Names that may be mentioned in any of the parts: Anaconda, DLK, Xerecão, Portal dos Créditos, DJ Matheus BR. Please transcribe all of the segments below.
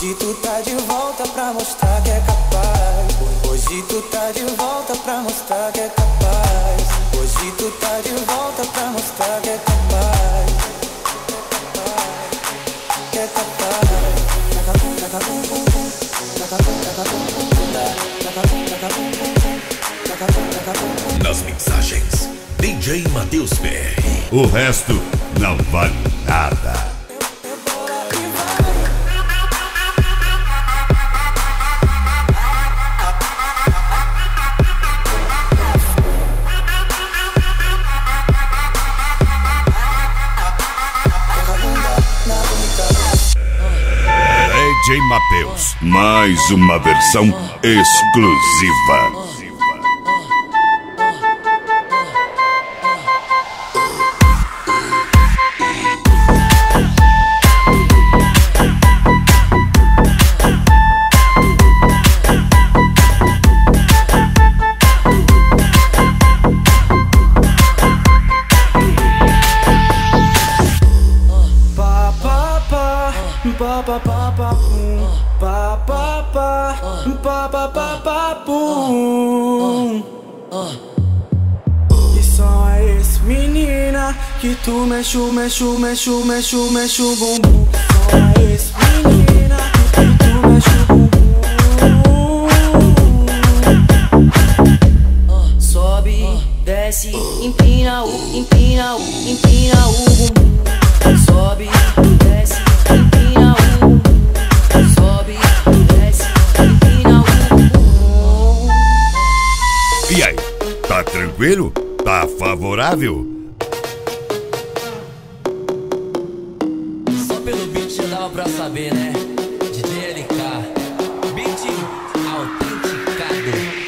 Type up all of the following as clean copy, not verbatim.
Hoje tu tá de volta pra mostrar que é capaz. Hoje tu tá de volta pra mostrar que é capaz. Hoje tu tá de volta pra mostrar que é capaz. Que é capaz. Nas mixagens, DJ Matheus BR. O resto não vale nada. DJ Matheus, mais uma versão exclusiva. Pa pa pa pa pum, pa pa pa, pa pa pa pa pum. Que som é esse, menina? Que tu mexo, mexo, mexo, mexo, mexo bumbum. Que som é esse, menina? Que tu mexo bumbum. Sobe, desce, empina-o, empina-o, empina-o bumbum. Sobe, desce. E aí, tá tranquilo? Tá favorável? Só pelo beat já dava pra saber, né? De DLK, beat autenticado.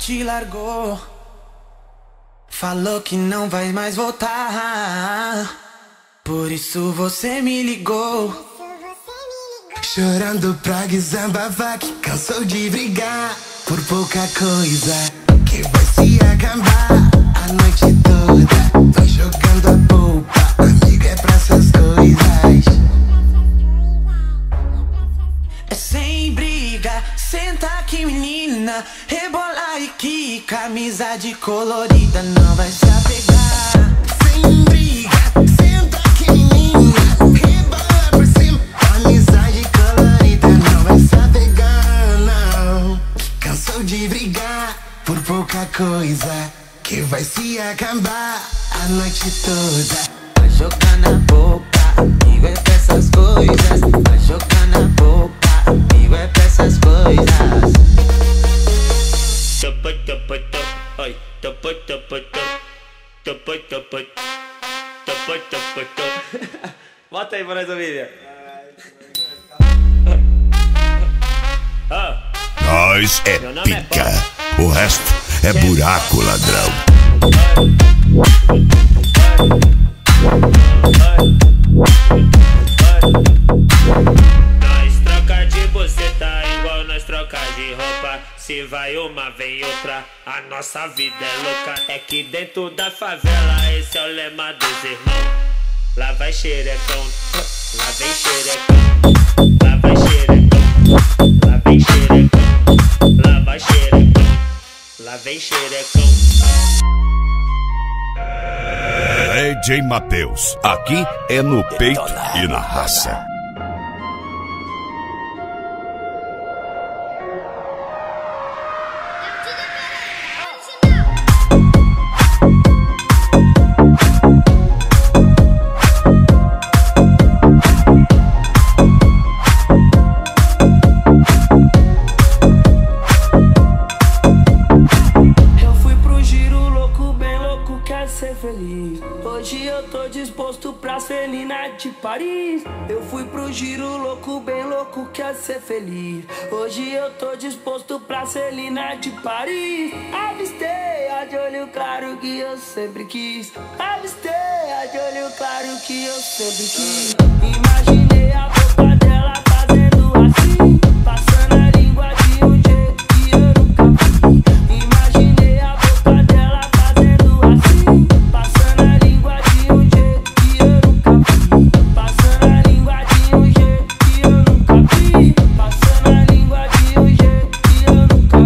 Te largou, falou que não vai mais voltar. Por isso você me ligou, chorando pra desabafar que cansou de brigar por pouca coisa que vai se acabar. A noite toda vai jogando a polpa, amiga, é pra essas coisas. É sem briga, senta aqui, menina, rebola. E que camisa de colorida não vai se apegar. Sem briga, senta aqui, menina, rebola por cima. Amizade colorida não vai se apegar, não. Cansou de brigar por pouca coisa que vai se acabar. A noite toda vai jogar na boca, amigo, é pra essas coisas. Vai jogar na boca, amigo, é pra essas coisas. Bota aí pra nós ouvir. Nós é pica, o resto é buraco, ladrão. Nós troca de buceta igual nós troca de roupa. Se vai uma, vem outra, a nossa vida é louca. É que dentro da favela esse é o lema dos irmãos. Lá vai xerecão, lá vem xerecão, lá vai xerecão, lá vem xerecão, lá vai xerecão, lá vem xerecão. DJ Matheus, aqui é no peito e na raça. Hoje eu tô disposto pra Celina de Paris. Eu fui pro giro louco, bem louco, quer ser feliz. Hoje eu tô disposto pra Celina de Paris. Avistei a de olho claro que eu sempre quis. Absteia de olho claro que eu sempre quis. Imaginei a boca dela fazendo assim, passando a língua de um jeito que eu nunca vi. Imaginei a boca dela fazendo assim, passando a língua de um jeito que eu nunca vi. Passando a língua de um jeito que eu nunca vi. Passando a língua de um jeito que eu nunca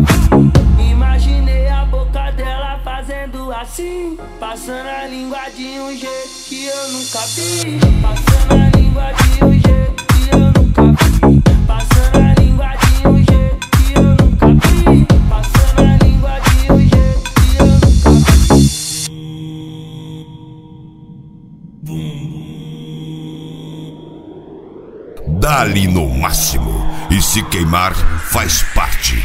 vi. Imaginei a boca dela fazendo assim, passando a língua de um jeito que eu nunca vi. Passando a língua de um jeito que eu nunca vi. Passando a língua de um jeito que eu nunca vi. Passando a língua de um jeito que eu nunca vi. Dá-lhe no máximo, e se queimar faz parte.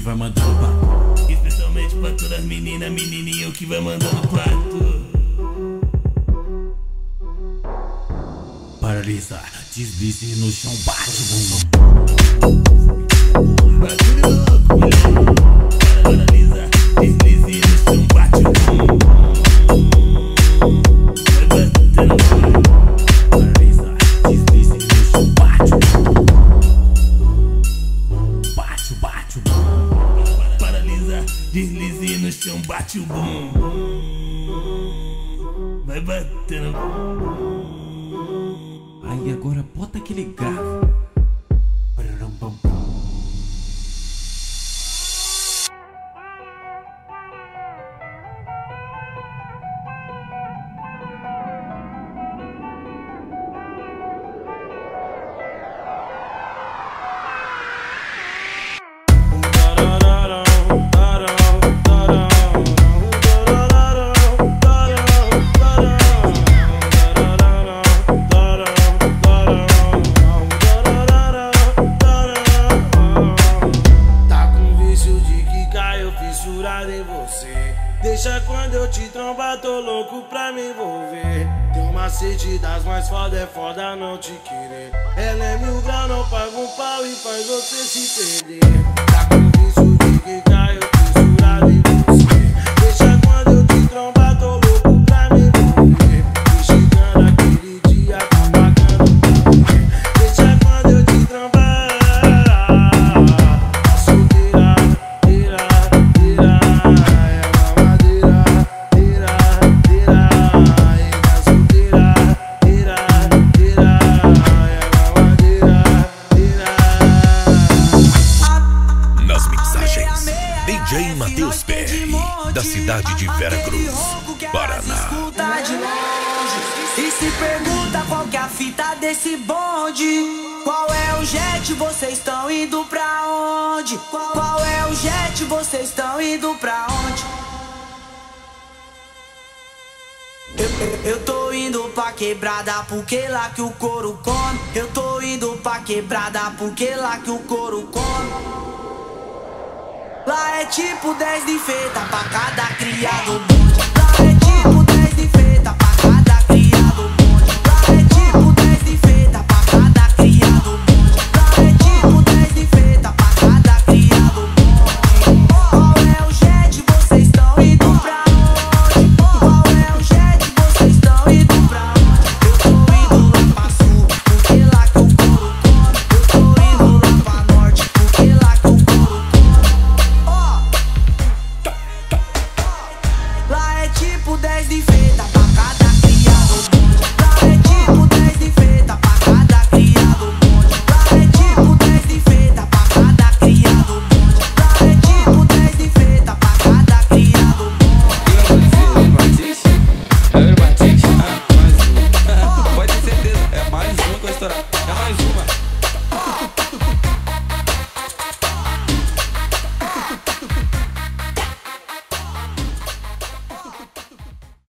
Vai mandando pato, especialmente pra todas as meninas, menininho que vai mandando pato. Paralisa, deslize no chão, bate o mundo. Paralisa, deslize no chão, bate o mundo. Vai batendo o mundo. Deslize no chão, bate o bumbum. Vai batendo. Aí agora bota aquele grave. É foda não te querer. Ela é 1000 graus, não paga um pau e faz você se perder. Tá com vício de que caiu, fissurado em você. Deixa quando eu te trombar, tô louco pra me envolver. E chegando aquele dia, tô pagando pra ver. Deixa quando eu te trombar. A solteira, tira, é mamadeira, tira. DJ Matheus BR, da cidade de Vera Cruz, Paraná. E se pergunta qual que é a fita desse bonde. Qual é o jet, vocês estão indo pra onde? Qual é o jet, vocês estão indo pra onde? Eu tô indo pra quebrada, porque lá que o couro come. Eu tô indo pra quebrada, porque lá que o couro come. Lá é tipo 10 de feta pra cada criado bonde. Lá é tipo 10 de feta pra cada criado bonde. Lá é tipo 10 de feta pra cada criado bonde. Lá é tipo 10 de feta pra cada criado bonde. Qual é o jet, vocês estão indo pra onde? Qual é o jet, vocês estão indo pra onde? Eu tô indo lá pra sul, porque lá que eu couro come. Eu tô indo lá pra norte, porque lá que eu couro come. Lá é tipo 10 de feta pra cada criado bonde. Lá é tipo 10 de feta pra cada criado bonde. Lá é tipo 10 de feta pra cada criado bonde. Lá é tipo 10 de feta pra cada criado bonde. Pode ter certeza, é mais uma que eu estourar.